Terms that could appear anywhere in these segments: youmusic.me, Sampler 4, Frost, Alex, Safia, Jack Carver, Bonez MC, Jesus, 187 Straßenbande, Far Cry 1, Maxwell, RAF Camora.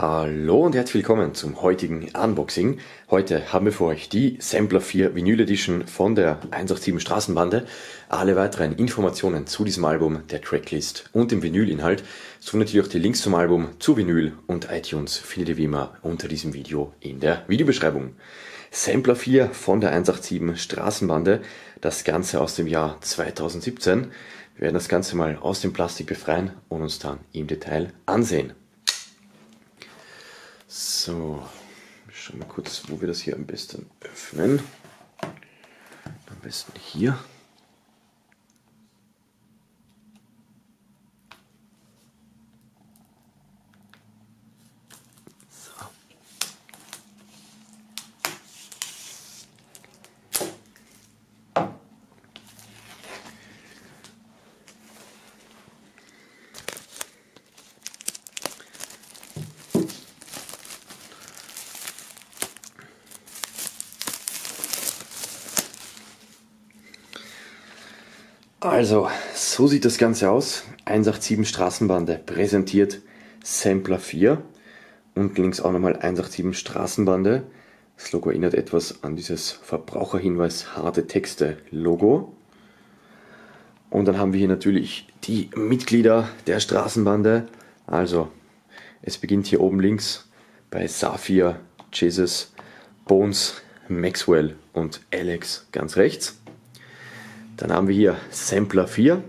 Hallo und herzlich willkommen zum heutigen Unboxing. Heute haben wir für euch die Sampler 4 Vinyl Edition von der 187 Straßenbande. Alle weiteren Informationen zu diesem Album, der Tracklist und dem Vinylinhalt, sowie natürlich auch die Links zum Album, zu Vinyl und iTunes findet ihr wie immer unter diesem Video in der Videobeschreibung. Sampler 4 von der 187 Straßenbande, das Ganze aus dem Jahr 2017. Wir werden das Ganze mal aus dem Plastik befreien und uns dann im Detail ansehen. So, schauen wir kurz, wo wir das hier am besten öffnen. Am besten hier. So. Also, so sieht das Ganze aus. 187 Straßenbande präsentiert Sampler 4 und links auch nochmal 187 Straßenbande. Das Logo erinnert etwas an dieses Verbraucherhinweis harte Texte Logo. Und dann haben wir hier natürlich die Mitglieder der Straßenbande. Also, es beginnt hier oben links bei Safia, Jesus, Bonez, Maxwell und Alex ganz rechts. Dann haben wir hier Sampler 4,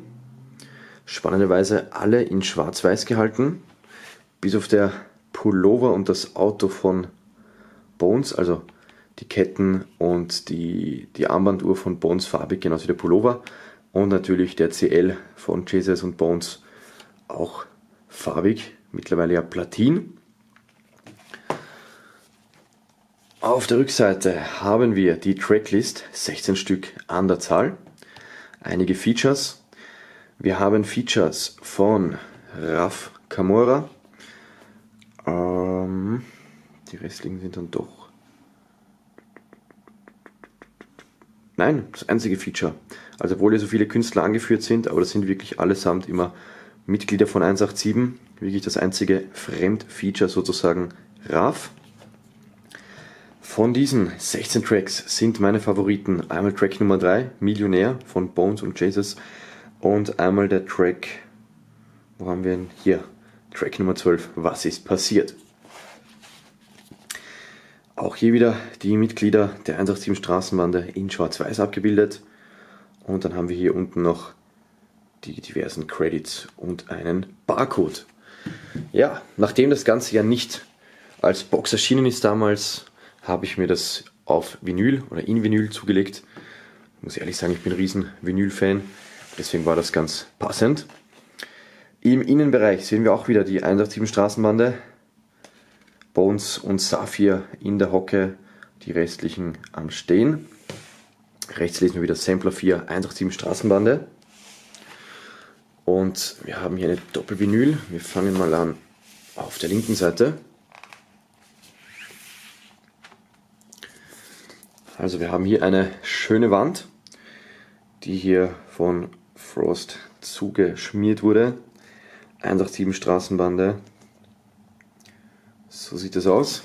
spannenderweise alle in schwarz-weiß gehalten, bis auf der Pullover und das Auto von Bonez, also die Ketten und die Armbanduhr von Bonez farbig, genauso wie der Pullover und natürlich der CL von Jesus und Bonez auch farbig, mittlerweile ja Platin. Auf der Rückseite haben wir die Tracklist, 16 Stück an der Zahl. Einige Features. Wir haben Features von RAF Camora. Die restlichen sind dann doch... Nein, das einzige Feature. Also obwohl hier so viele Künstler angeführt sind, aber das sind wirklich allesamt immer Mitglieder von 187. Wirklich das einzige Fremdfeature sozusagen RAF. Von diesen 16 Tracks sind meine Favoriten einmal Track Nummer 3, Millionär von Bonez und Jesus und einmal der Track, wo haben wir ihn? Hier, Track Nummer 12, Was ist passiert? Auch hier wieder die Mitglieder der 187 Straßenbande in schwarz-weiß abgebildet und dann haben wir hier unten noch die diversen Credits und einen Barcode. Ja, nachdem das Ganze ja nicht als Box erschienen ist damals, habe ich mir das auf Vinyl oder in Vinyl zugelegt. Ich muss ehrlich sagen, ich bin ein riesen Vinyl-Fan, deswegen war das ganz passend. Im Innenbereich sehen wir auch wieder die 187 Straßenbande, Bonez und Safir in der Hocke, die restlichen am Stehen. Rechts lesen wir wieder Sampler 4, 187 Straßenbande. Und wir haben hier eine Doppelvinyl. Wir fangen mal an auf der linken Seite. Also wir haben hier eine schöne Wand, die hier von Frost zugeschmiert wurde. 187 Straßenbande. So sieht das aus.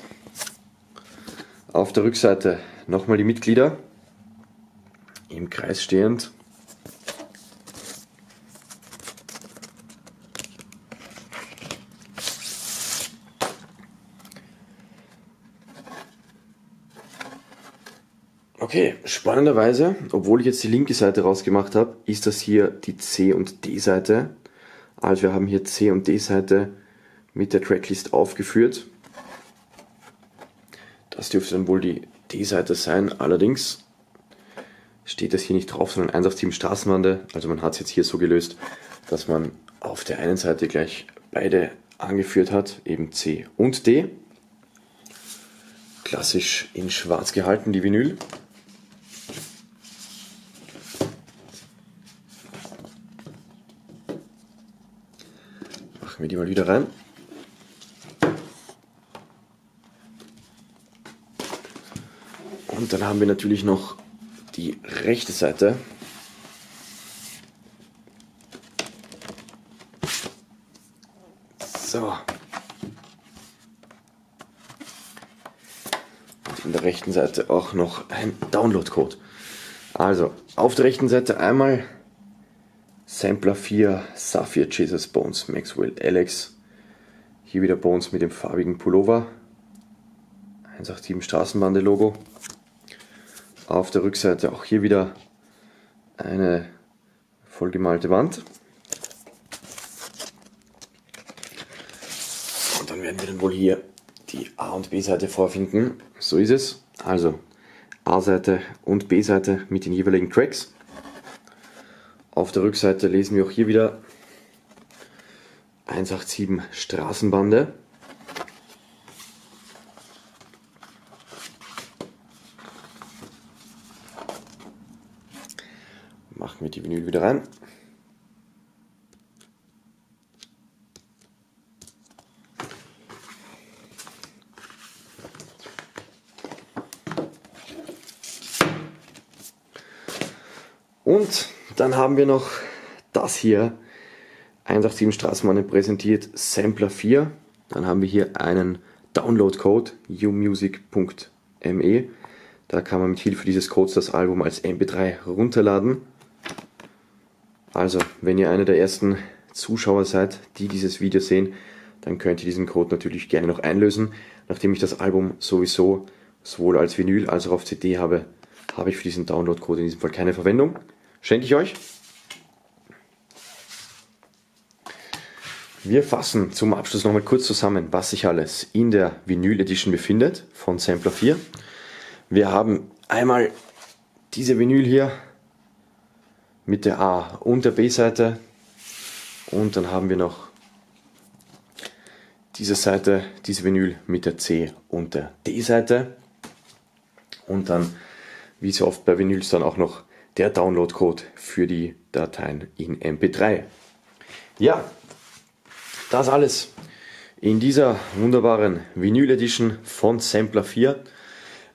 Auf der Rückseite nochmal die Mitglieder. Im Kreis stehend. Okay, spannenderweise, obwohl ich jetzt die linke Seite rausgemacht habe, ist das hier die C- und D-Seite. Also wir haben hier C- und D-Seite mit der Tracklist aufgeführt. Das dürfte dann wohl die D-Seite sein, allerdings steht das hier nicht drauf, sondern 187 Straßenbande. Also man hat es jetzt hier so gelöst, dass man auf der einen Seite gleich beide angeführt hat, eben C und D. Klassisch in schwarz gehalten, die Vinyl. Machen wir die mal wieder rein. Und dann haben wir natürlich noch die rechte Seite. So. an der rechten Seite auch noch ein Downloadcode. Also auf der rechten Seite einmal Sampler 4, Safia, Jesus, Bonez, Maxwell, Alex. Hier wieder Bonez mit dem farbigen Pullover. 187 Straßenbande Logo. Auf der Rückseite auch hier wieder eine vollgemalte Wand. Und dann werden wir dann wohl hier die A- und B-Seite vorfinden. So ist es. Also A-Seite und B-Seite mit den jeweiligen Tracks. Auf der Rückseite lesen wir auch hier wieder 187 Straßenbande. Machen wir die Vinyl wieder rein. Und dann haben wir noch das hier, 187 Straßenbande präsentiert, Sampler 4. Dann haben wir hier einen Downloadcode, youmusic.me. Da kann man mit Hilfe dieses Codes das Album als MP3 runterladen. Also, wenn ihr einer der ersten Zuschauer seid, die dieses Video sehen, dann könnt ihr diesen Code natürlich gerne noch einlösen. Nachdem ich das Album sowieso sowohl als Vinyl als auch auf CD habe, habe ich für diesen Downloadcode in diesem Fall keine Verwendung. Schenke ich euch. Wir fassen zum Abschluss nochmal kurz zusammen, was sich alles in der Vinyl Edition befindet von Sampler 4. Wir haben einmal diese Vinyl hier mit der A- und der B-Seite. Und dann haben wir noch diese Seite, diese Vinyl mit der C- und der D-Seite. Und dann, wie so oft bei Vinyls, dann auch noch der Downloadcode für die Dateien in MP3. Ja, das alles in dieser wunderbaren Vinyl Edition von Sampler 4.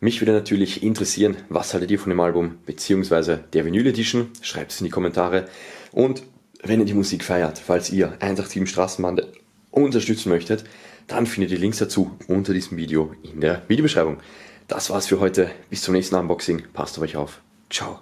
Mich würde natürlich interessieren, was haltet ihr von dem Album bzw. der Vinyl Edition? Schreibt es in die Kommentare. Und wenn ihr die Musik feiert, falls ihr 187 Straßenbande unterstützen möchtet, dann findet ihr Links dazu unter diesem Video in der Videobeschreibung. Das war's für heute. Bis zum nächsten Unboxing. Passt auf euch auf. Ciao.